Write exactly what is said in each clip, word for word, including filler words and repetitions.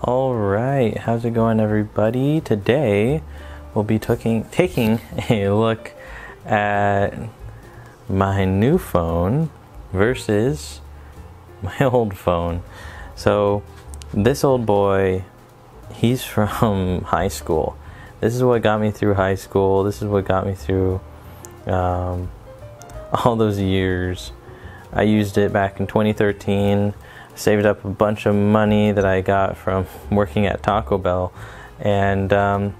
All right, how's it going, everybody? Today we'll be taking taking a look at my new phone versus my old phone. So this old boy, he's from high school. This is what got me through high school. This is what got me through um, all those years. I used it back in twenty thirteen, saved up a bunch of money that I got from working at Taco Bell, and um,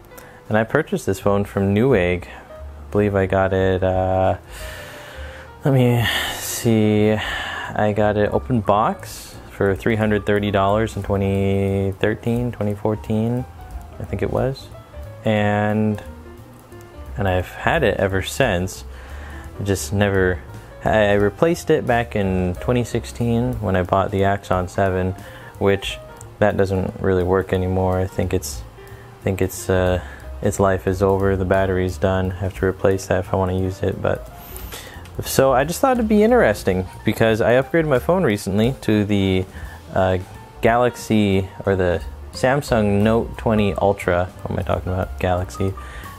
and I purchased this phone from Newegg. I believe I got it, uh, let me see, I got it open box for three hundred thirty dollars in twenty thirteen, twenty fourteen, I think it was. And and I've had it ever since. Just never, I replaced it back in twenty sixteen when I bought the Axon seven, which that doesn't really work anymore. I think it's, I think it's, uh, its life is over. The battery's done. I have to replace that if I want to use it. But so I just thought it'd be interesting because I upgraded my phone recently to the uh, Galaxy or the Samsung Note twenty Ultra. What am I talking about? Galaxy.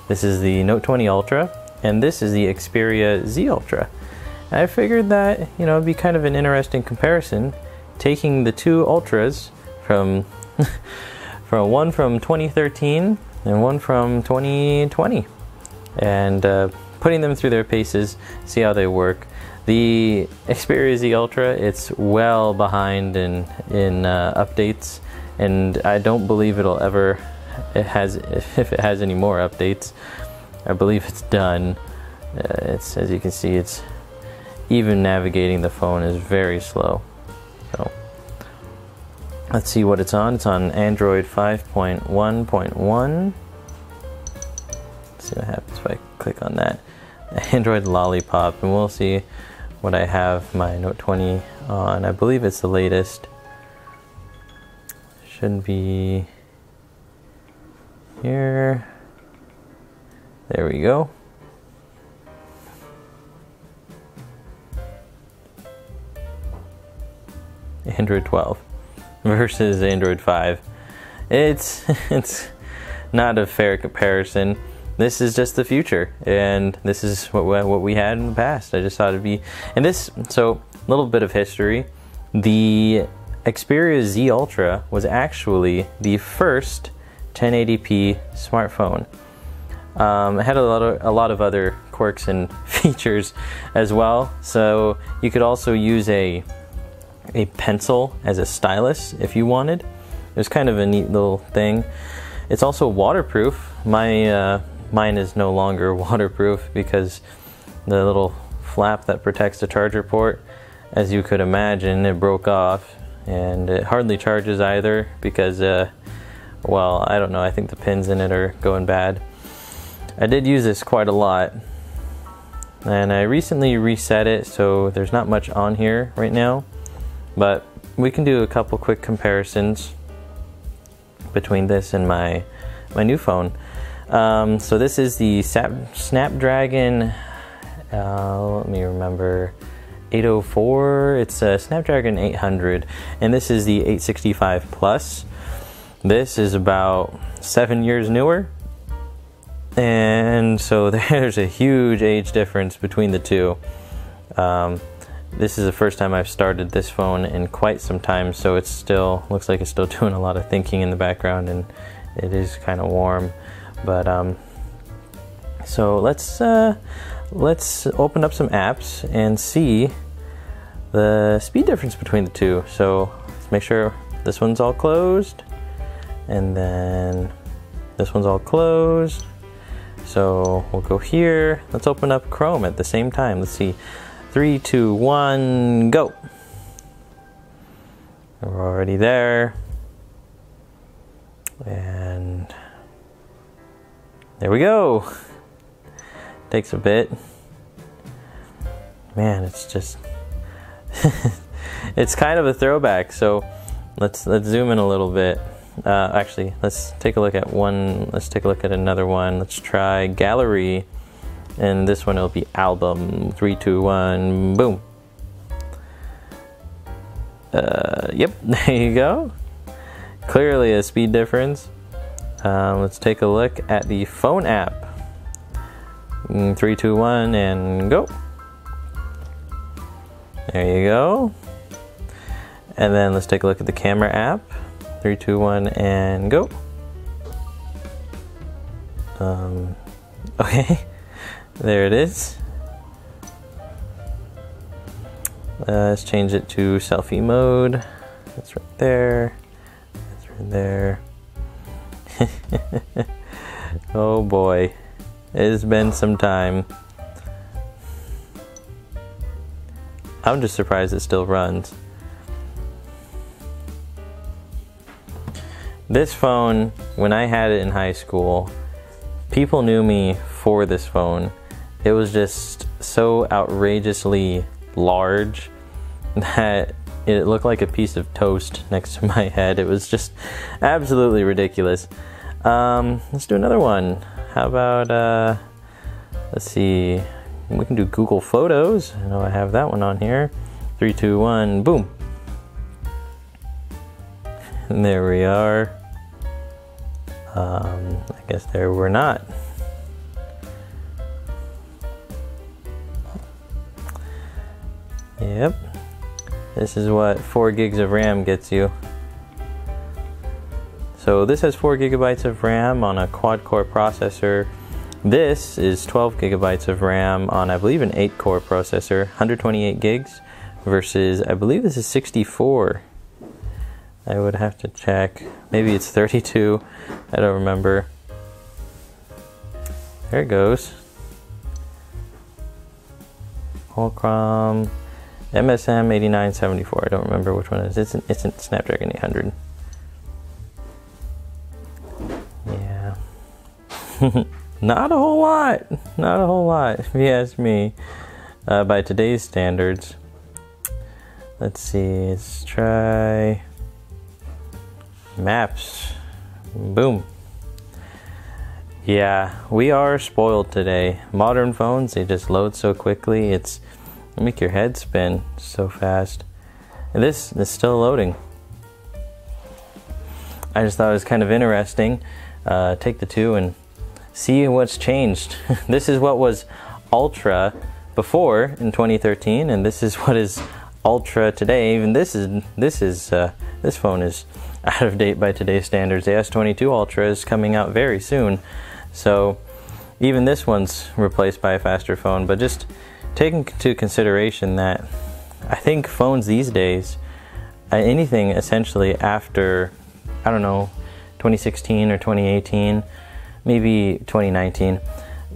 This is the Note twenty Ultra, and this is the Xperia Z Ultra. I figured that, you know, it'd be kind of an interesting comparison, taking the two Ultras from, from one from twenty thirteen and one from twenty twenty, and uh, putting them through their paces, see how they work. The Xperia Z Ultra, it's well behind in in uh, updates, and I don't believe it'll ever. It has if it has any more updates. I believe it's done. Uh, it's as you can see, it's. Even navigating the phone is very slow. So let's see what it's on. It's on Android five point one point one. Let's see what happens if I click on that. Android Lollipop, and we'll see what I have my Note twenty on. I believe it's the latest. Shouldn't be here. There we go. Android twelve versus Android five. It's it's not a fair comparison. This is just the future, and this is what we, what we had in the past. I just thought it'd be, and this, so a little bit of history. The Xperia Z Ultra was actually the first ten eighty p smartphone. Um, it had a lot of, a lot of other quirks and features as well. So you could also use a a pencil as a stylus if you wanted. It was kind of a neat little thing. It's also waterproof. My uh, mine is no longer waterproof because the little flap that protects the charger port, as you could imagine, it broke off, and it hardly charges either because uh, well, I don't know, I think the pins in it are going bad. I did use this quite a lot, and I recently reset it, so there's not much on here right now. But we can do a couple quick comparisons between this and my my new phone. Um, so this is the Snapdragon, uh, let me remember, eight oh four. It's a Snapdragon eight hundred, and this is the eight sixty-five Plus. This is about seven years newer, and so there's a huge age difference between the two. Um, This is the first time I've started this phone in quite some time, so it's still, looks like it's still doing a lot of thinking in the background, and it is kind of warm. But um, so let's uh, let's open up some apps and see the speed difference between the two. So let's make sure this one's all closed, and then this one's all closed. So we'll go here. Let's open up Chrome at the same time. Let's see. Three, two, one, go. We're already there. And there we go. Takes a bit. Man, it's just, it's kind of a throwback. So let's, let's zoom in a little bit. Uh, actually, let's take a look at one. Let's take a look at another one. Let's try Gallery. And this one will be Album. Three, two, one, boom. Uh, yep, there you go. clearly a speed difference. Um, let's take a look at the phone app. three, two, one, and go. There you go. And then let's take a look at the camera app. three, two, one, and go. Um, okay, there it is. Uh, let's change it to selfie mode. That's right there. That's right there. Oh boy, it's been some time. I'm just surprised it still runs. This phone, when I had it in high school, people knew me for this phone. It was just so outrageously large that it looked like a piece of toast next to my head. It was just absolutely ridiculous. Um, let's do another one. How about, uh, let's see, we can do Google Photos. I know I have that one on here. Three, two, one, boom. And there we are. Um, I guess there we're not. Yep. This is what four gigs of RAM gets you. So this has four gigabytes of RAM on a quad-core processor. This is twelve gigabytes of RAM on, I believe, an eight-core processor, one hundred twenty-eight gigs, versus I believe this is sixty-four. I would have to check. Maybe it's thirty-two. I don't remember. There it goes. Qualcomm M S M eighty-nine seventy-four. I don't remember which one it is. It's an, it's a Snapdragon eight hundred. Yeah. Not a whole lot. Not a whole lot, if you ask me, uh, by today's standards. Let's see. Let's try Maps. Boom. Yeah, we are spoiled today. Modern phones, they just load so quickly. It's make your head spin so fast. And this is still loading. I just thought it was kind of interesting. Uh, take the two and see what's changed. This is what was Ultra before in twenty thirteen, and this is what is Ultra today. Even this is this is uh, this phone is out of date by today's standards. The S twenty-two Ultra is coming out very soon, so even this one's replaced by a faster phone. But just taking into consideration that I think phones these days, anything essentially after, I don't know, twenty sixteen or twenty eighteen, maybe twenty nineteen,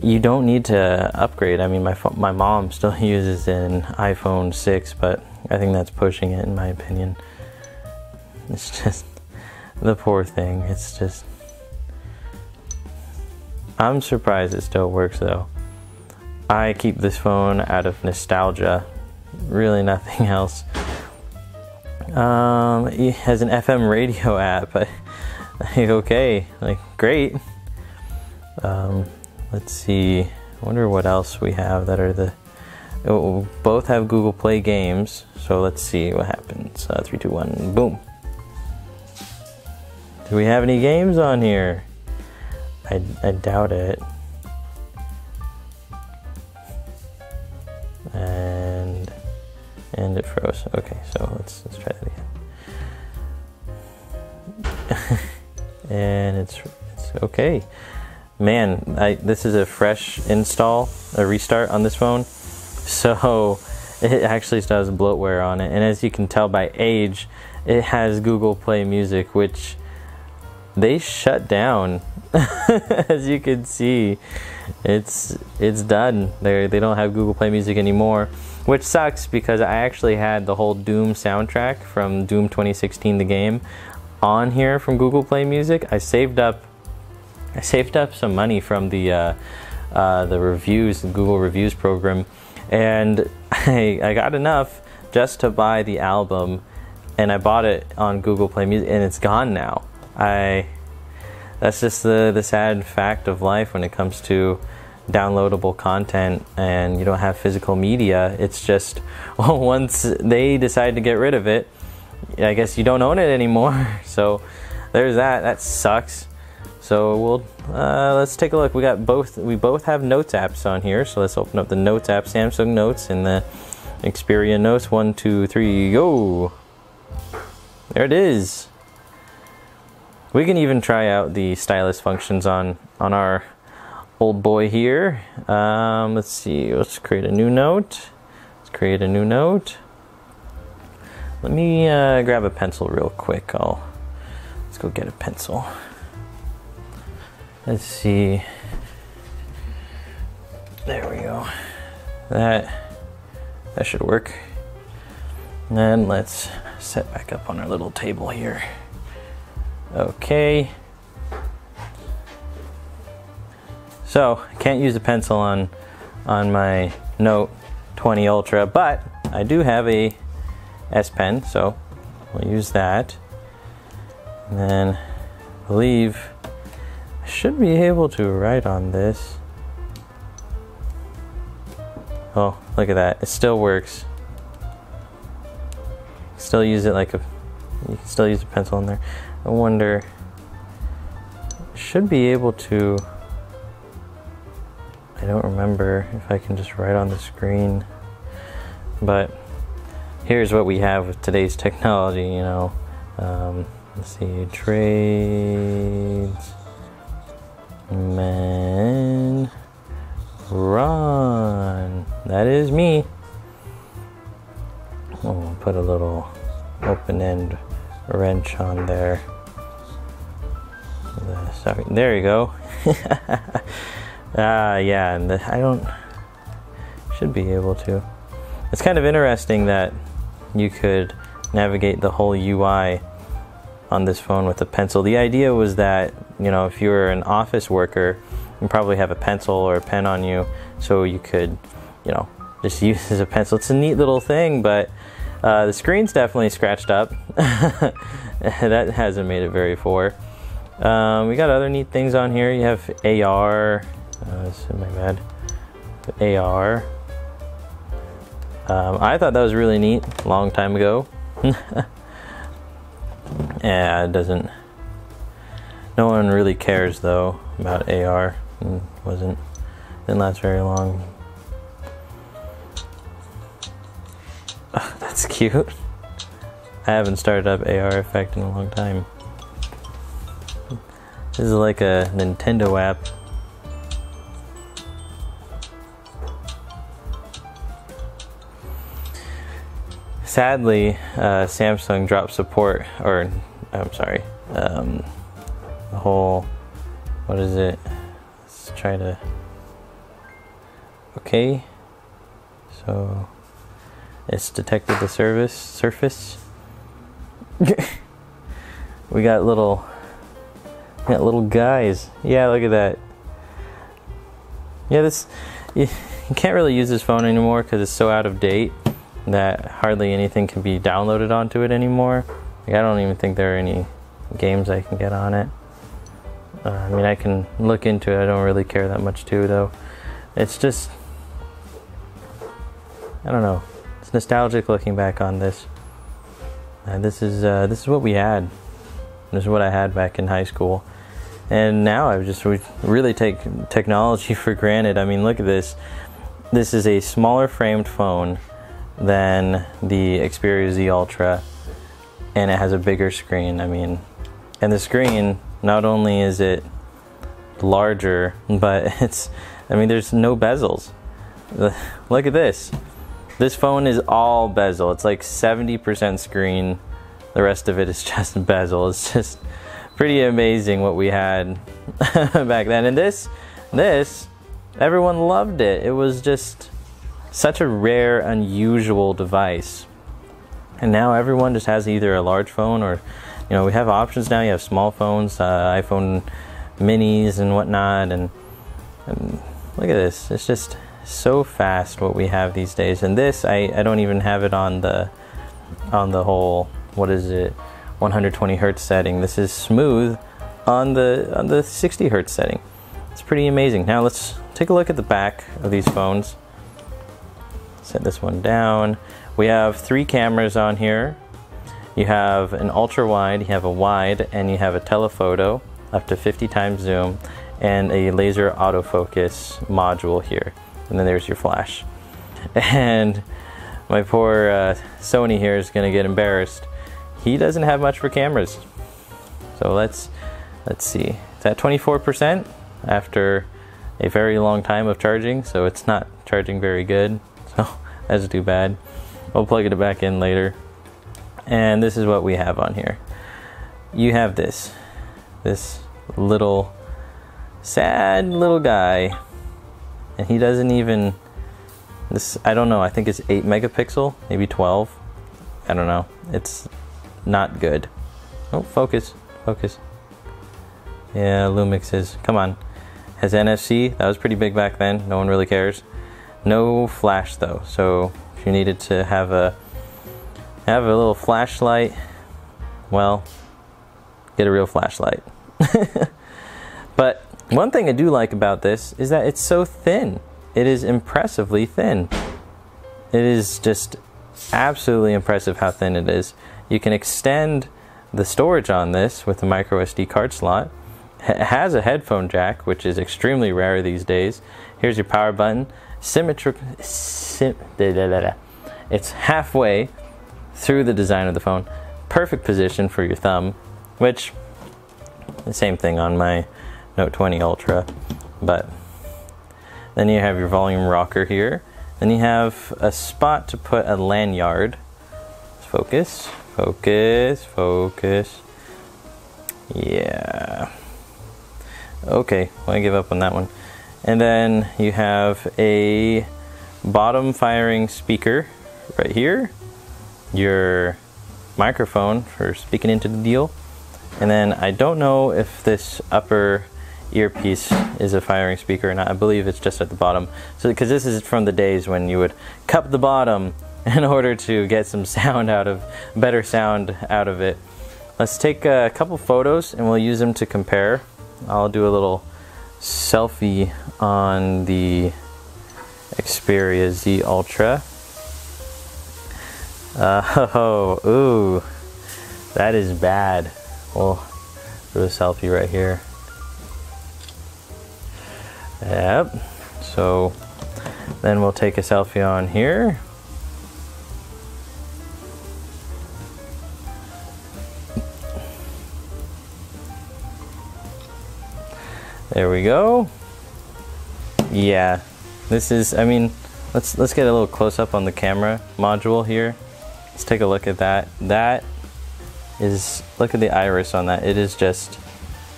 you don't need to upgrade. I mean, my my mom still uses an iPhone six, but I think that's pushing it in my opinion. It's just the poor thing. It's just, I'm surprised it still works though. I keep this phone out of nostalgia, really nothing else. Um, it has an F M radio app. I, I, okay, like great. Um, let's see. I wonder what else we have that are the. Oh, both have Google Play games, so let's see what happens. Uh, three, two, one, boom. Do we have any games on here? I I doubt it. And and it froze. Okay, so let's let's try that again. And it's it's okay. Man, I this is a fresh install, a restart on this phone, so it actually still has bloatware on it. And as you can tell by age, it has Google Play Music, which they shut down. As you can see, it's it's done. They they don't have Google Play Music anymore, which sucks because I actually had the whole Doom soundtrack from Doom twenty sixteen, the game, on here from Google Play Music. I saved up, I saved up some money from the uh, uh, the reviews, the Google reviews program, and I I got enough just to buy the album, and I bought it on Google Play Music, and it's gone now. I. That's just the, the sad fact of life when it comes to downloadable content and you don't have physical media. It's just, well, once they decide to get rid of it, I guess you don't own it anymore. So there's that. That sucks. So we'll uh, let's take a look. We got both. We both have Notes apps on here. So let's open up the Notes app, Samsung Notes and the Xperia Notes. One, two, three, go! There it is. We can even try out the stylus functions on on our old boy here. Um, let's see. Let's create a new note. Let's create a new note. Let me uh, grab a pencil real quick. I'll let's go get a pencil. Let's see. There we go. That that should work. And let's set back up on our little table here. Okay. So can't use a pencil on on my Note twenty Ultra, but I do have a S Pen, so we'll use that. And then I believe I should be able to write on this. Oh, look at that. It still works. Still use it like a, you can still use a pencil in there. I wonder, should be able to, I don't remember if I can just write on the screen, but here's what we have with today's technology, you know. Um, let's see, Tradesman Ron. That is me. We'll put a little open end wrench on there. The, sorry, there you go. Ah, uh, yeah, and the, I don't, should be able to. It's kind of interesting that you could navigate the whole U I on this phone with a pencil. The idea was that, you know, if you were an office worker, you probably have a pencil or a pen on you, so you could, you know, just use as a pencil. It's a neat little thing, but uh, the screen's definitely scratched up. That hasn't made it very four. Um, we got other neat things on here. You have A R. Uh, this is my bad. A R. Um, I thought that was really neat a long time ago. Yeah, it doesn't. No one really cares though about A R. It wasn't. Didn't last very long. Oh, that's cute. I haven't started up A R Effect in a long time. This is like a Nintendo app. Sadly, uh, Samsung dropped support, or I'm sorry, um, the whole, what is it? Let's try to, okay, so it's detected the service, surface. We got little, we got little guys. Yeah, look at that. Yeah, this, you, you can't really use this phone anymore because it's so out of date that hardly anything can be downloaded onto it anymore. Like, I don't even think there are any games I can get on it. Uh, I mean, I can look into it. I don't really care that much too, though. It's just, I don't know. It's nostalgic looking back on this. Uh, this is uh, this is what we had. This is what I had back in high school, and now I just we really take technology for granted. I mean, look at this. This is a smaller framed phone than the Xperia Z Ultra, and it has a bigger screen. I mean, and the screen, not only is it larger, but it's, I mean, there's no bezels. Look at this. This phone is all bezel. It's like seventy percent screen. The rest of it is just bezel. It's just pretty amazing what we had back then. And this, this, everyone loved it. It was just such a rare, unusual device. And now everyone just has either a large phone or, you know, we have options now. You have small phones, uh, iPhone minis and whatnot. And, and look at this. It's just so fast what we have these days. And this, I, I don't even have it on the, on the whole, what is it, one hundred twenty hertz setting. This is smooth on the, on the sixty hertz setting. It's pretty amazing. Now let's take a look at the back of these phones. Set this one down. We have three cameras on here, You have an ultra wide, you have a wide, and you have a telephoto, up to fifty times zoom, and a laser autofocus module here. And then there's your flash. And my poor uh, Sony here is gonna get embarrassed. He doesn't have much for cameras. So let's, let's see, it's at twenty-four percent after a very long time of charging, so it's not charging very good. So that's too bad. We'll plug it back in later. And this is what we have on here. You have this, this little, sad little guy. And he doesn't even, this, I don't know, I think it's eight megapixel, maybe twelve. I don't know, it's not good. Oh, focus, focus. Yeah, Lumix is, come on. Has N F C, that was pretty big back then, no one really cares. No flash though, so if you needed to have a have a little flashlight, well, get a real flashlight. But one thing I do like about this is that it's so thin. It is impressively thin. It is just absolutely impressive how thin it is. You can extend the storage on this with a micro S D card slot. It has a headphone jack, which is extremely rare these days. Here's your power button. Symmetric, sim, da, da, da, da. It's halfway through the design of the phone. Perfect position for your thumb, which, the same thing on my Note twenty Ultra, but then you have your volume rocker here. Then you have a spot to put a lanyard. Let's focus, focus, focus. Yeah. Okay, well, I give up on that one. And then you have a bottom firing speaker right here, your microphone for speaking into the deal, and then I don't know if this upper earpiece is a firing speaker or not. I believe it's just at the bottom. So, because this is from the days when you would cup the bottom in order to get some sound out of, better sound out of it. Let's take a couple photos and we'll use them to compare. I'll do a little selfie on the Xperia Z Ultra. Uh, oh, ooh, that is bad. We'll do a selfie right here. Yep, so then we'll take a selfie on here. There we go. Yeah, this is, I mean, let's let's get a little close up on the camera module here. Let's take a look at that. That is, look at the iris on that. It is just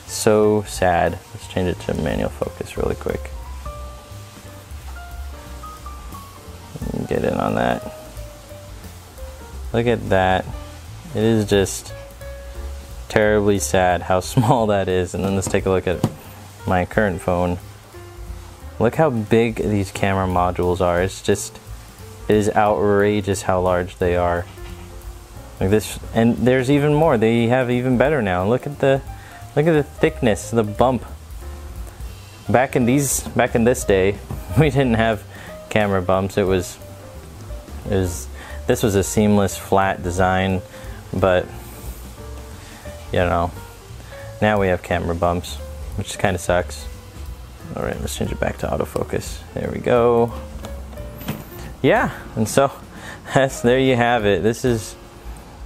so sad. Let's change it to manual focus really quick. Get in on that. Look at that. It is just terribly sad how small that is. And then let's take a look at my current phone. Look how big these camera modules are. It's just, it is outrageous how large they are. Like this, and there's even more. They have even better now. Look at the, look at the thickness, the bump. Back in these, back in this day, we didn't have camera bumps. It was, it was, this was a seamless flat design, but you know, now we have camera bumps, which kind of sucks. All right, let's change it back to autofocus. There we go. Yeah, and so that's, there you have it. This is,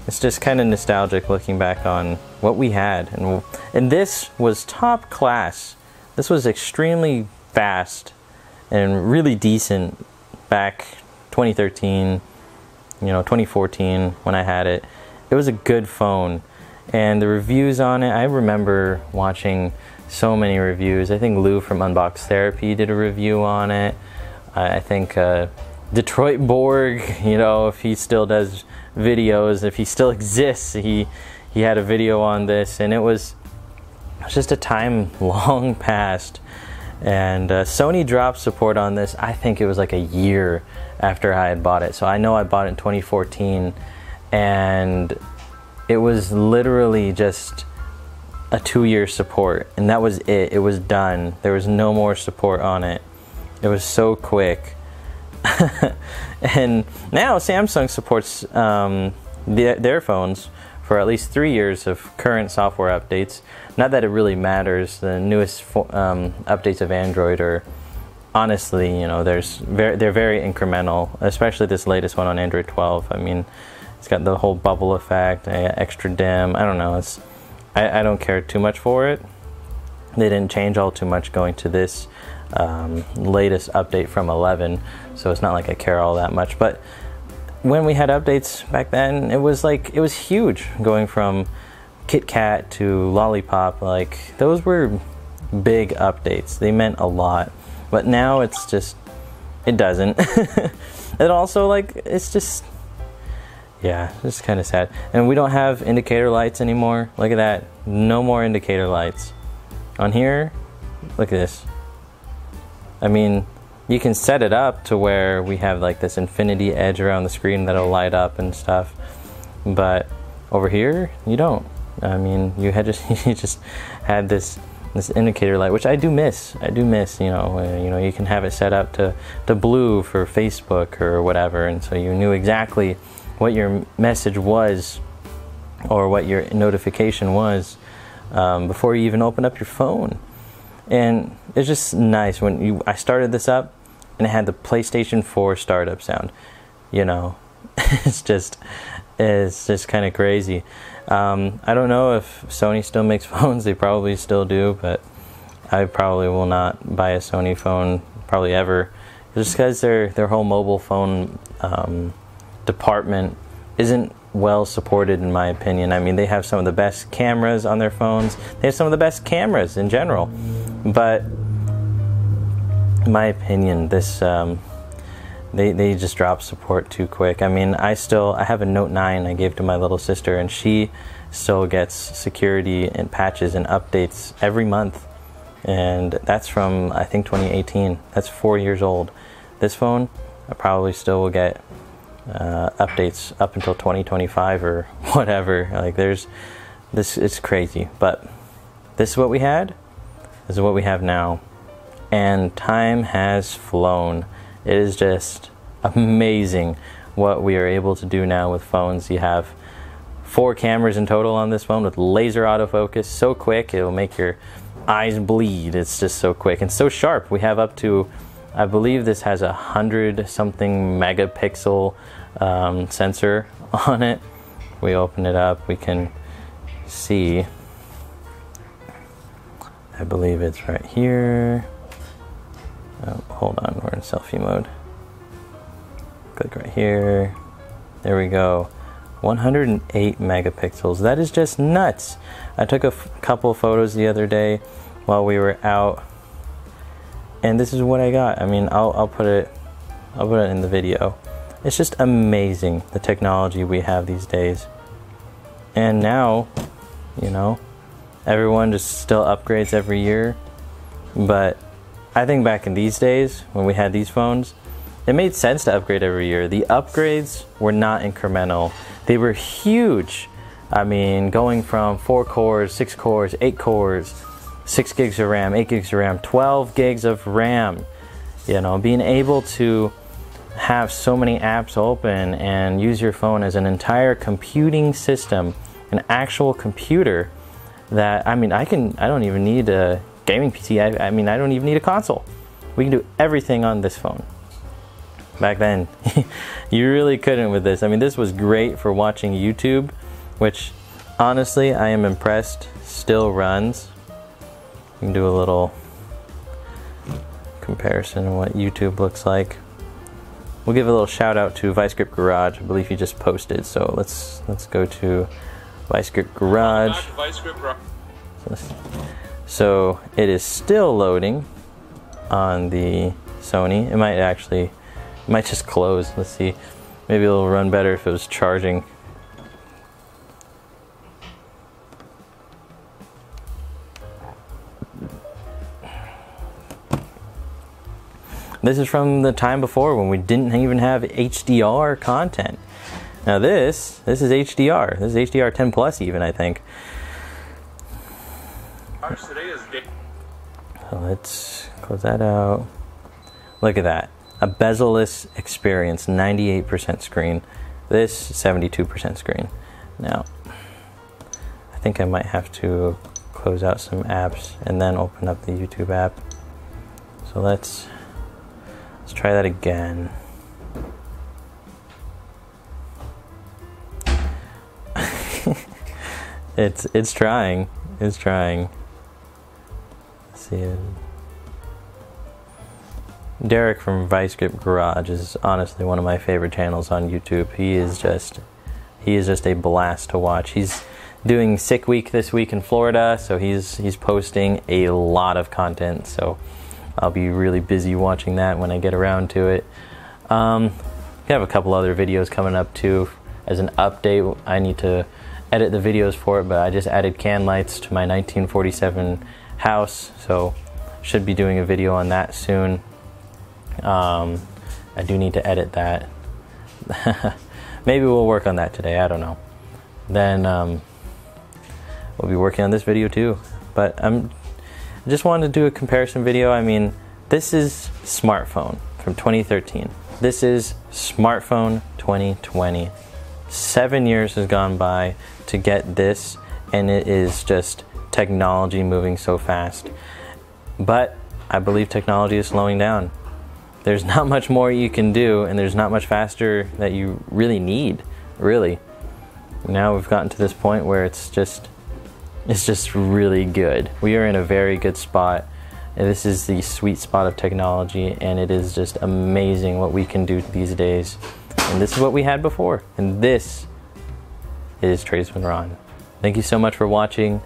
it's just kind of nostalgic looking back on what we had. And, and this was top class. This was extremely fast and really decent back twenty thirteen, you know, twenty fourteen when I had it. It was a good phone. And the reviews on it, I remember watching so many reviews. I think Lou from Unbox Therapy did a review on it. I think uh, Detroit Borg, you know, if he still does videos, if he still exists, he he had a video on this, and it was, it was just a time long past. And uh, Sony dropped support on this. I think it was like a year after I had bought it. So I know I bought it in twenty fourteen, and it was literally just a two-year support, and that was it. It was done. There was no more support on it. It was so quick. And now Samsung supports um, their, their phones for at least three years of current software updates. Not that it really matters. The newest um, updates of Android are honestly, you know, there's very, they're very incremental, especially this latest one on Android twelve. I mean, it's got the whole bubble effect, extra dim. I don't know. It's I, I don't care too much for it. They didn't change all too much going to this um, latest update from eleven, so it's not like I care all that much. But when we had updates back then, it was like it was huge. Going from KitKat to Lollipop, like those were big updates. They meant a lot. But now it's just, it doesn't. It also, like, it's just, yeah, it's kind of sad. And we don't have indicator lights anymore. Look at that. No more indicator lights. On here, look at this. I mean, you can set it up to where we have like this infinity edge around the screen that'll light up and stuff. But over here, you don't. I mean, you had just you just had this this indicator light, which I do miss. I do miss, you know, uh, you know, you can have it set up to to blue for Facebook or whatever, and so you knew exactly what your message was or what your notification was um, before you even open up your phone. And it's just nice when you I started this up and it had the PlayStation four startup sound. You know, it's just it's just kind of crazy. Um, I don't know if Sony still makes phones. They probably still do, but I probably will not buy a Sony phone probably ever, just because their their whole mobile phone um, department isn't well supported, in my opinion. I mean, they have some of the best cameras on their phones. They have some of the best cameras in general, but in my opinion, this um, they they just drop support too quick. I mean, I still I have a Note nine I gave to my little sister, and she still gets security and patches and updates every month, and that's from I think twenty eighteen. That's four years old. This phone, I probably still will get Uh, updates up until twenty twenty-five or whatever. Like, there's this, it's crazy. But this is what we had, this is what we have now, and time has flown. It is just amazing what we are able to do now with phones. You have four cameras in total on this phone with laser autofocus, so quick it'll make your eyes bleed. It's just so quick and so sharp. We have up to, I believe this has a hundred something megapixel um, sensor on it. We open it up, we can see, I believe it's right here. Oh, hold on, we're in selfie mode. Click right here. There we go. one hundred eight megapixels. That is just nuts. I took a f couple photos the other day while we were out, and this is what I got. I mean, I'll, I'll put it I'll put it in the video. It's just amazing, the technology we have these days. And now, you know, everyone just still upgrades every year. But I think back in these days, when we had these phones, it made sense to upgrade every year. The upgrades were not incremental. They were huge. I mean, going from four cores, six cores, eight cores, six gigs of RAM, eight gigs of RAM, twelve gigs of RAM, you know, being able to have so many apps open and use your phone as an entire computing system, an actual computer that, I mean, I can, I don't even need a gaming P C. I, I mean, I don't even need a console. We can do everything on this phone. Back then, you really couldn't with this. I mean, this was great for watching YouTube, which honestly, I am impressed, still runs. You can do a little comparison of what YouTube looks like. We'll give a little shout out to Vice Grip Garage. I believe he just posted, so let's let's go to Vice Grip Garage. So it is still loading on the Sony. It might actually, it might just close. Let's see. Maybe it'll run better if it was charging. This is from the time before when we didn't even have H D R content. Now this, this is H D R. This is H D R ten plus even, I think. So let's close that out. Look at that. A bezel-less experience, ninety-eight percent screen. This, seventy-two percent screen. Now, I think I might have to close out some apps and then open up the YouTube app. So let's let's try that again. It's it's trying. It's trying. Let's see it. Derek from Vice Grip Garage is honestly one of my favorite channels on YouTube. He is just he is just a blast to watch. He's doing Sick Week this week in Florida, so he's he's posting a lot of content. So I'll be really busy watching that when I get around to it. Um, I have a couple other videos coming up too as an update. I need to edit the videos for it, but I just added can lights to my nineteen forty-seven house, so should be doing a video on that soon. Um, I do need to edit that. Maybe we'll work on that today, I don't know. Then um, we'll be working on this video too. But I'm, I just wanted to do a comparison video. I mean, this is smartphone from twenty thirteen. This is smartphone twenty twenty. Seven years has gone by to get this, and it is just technology moving so fast. But I believe technology is slowing down. There's not much more you can do, and there's not much faster that you really need, really. Now we've gotten to this point where it's just it's just really good. We are in a very good spot. This is the sweet spot of technology, and it is just amazing what we can do these days. And this is what we had before, and this is Tradesman Ron. Thank you so much for watching.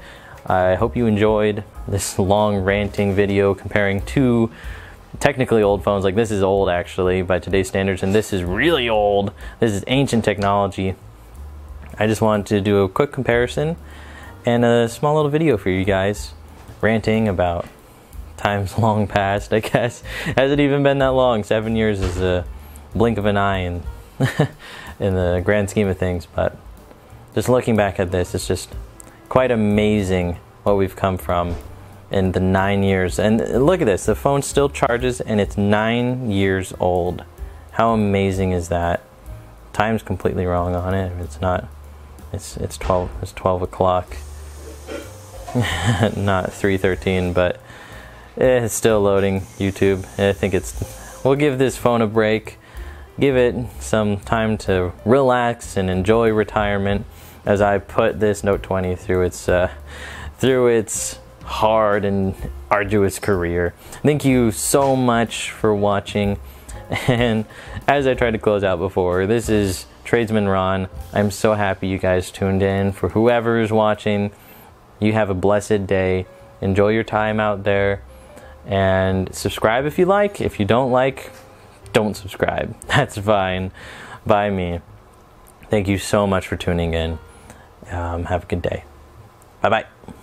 I hope you enjoyed this long ranting video comparing two technically old phones. Like, this is old actually by today's standards, and this is really old. This is ancient technology. I just wanted to do a quick comparison and a small little video for you guys, ranting about times long past, I guess. Has it even been that long? Seven years is a blink of an eye in, in the grand scheme of things, but just looking back at this, it's just quite amazing what we've come from in the nine years. And look at this, the phone still charges and it's nine years old. How amazing is that? Time's completely wrong on it. It's not, it's it's twelve, it's twelve o'clock, not three thirteen, but it's still loading YouTube. I think it's, we'll give this phone a break. Give it some time to relax and enjoy retirement as I put this Note twenty through its, uh, through its hard and arduous career. Thank you so much for watching. And as I tried to close out before, this is Tradesman Ron. I'm so happy you guys tuned in. For whoever is watching, you have a blessed day. Enjoy your time out there. And subscribe if you like. If you don't like, don't subscribe. That's fine by me. Thank you so much for tuning in. Um, have a good day. Bye-bye.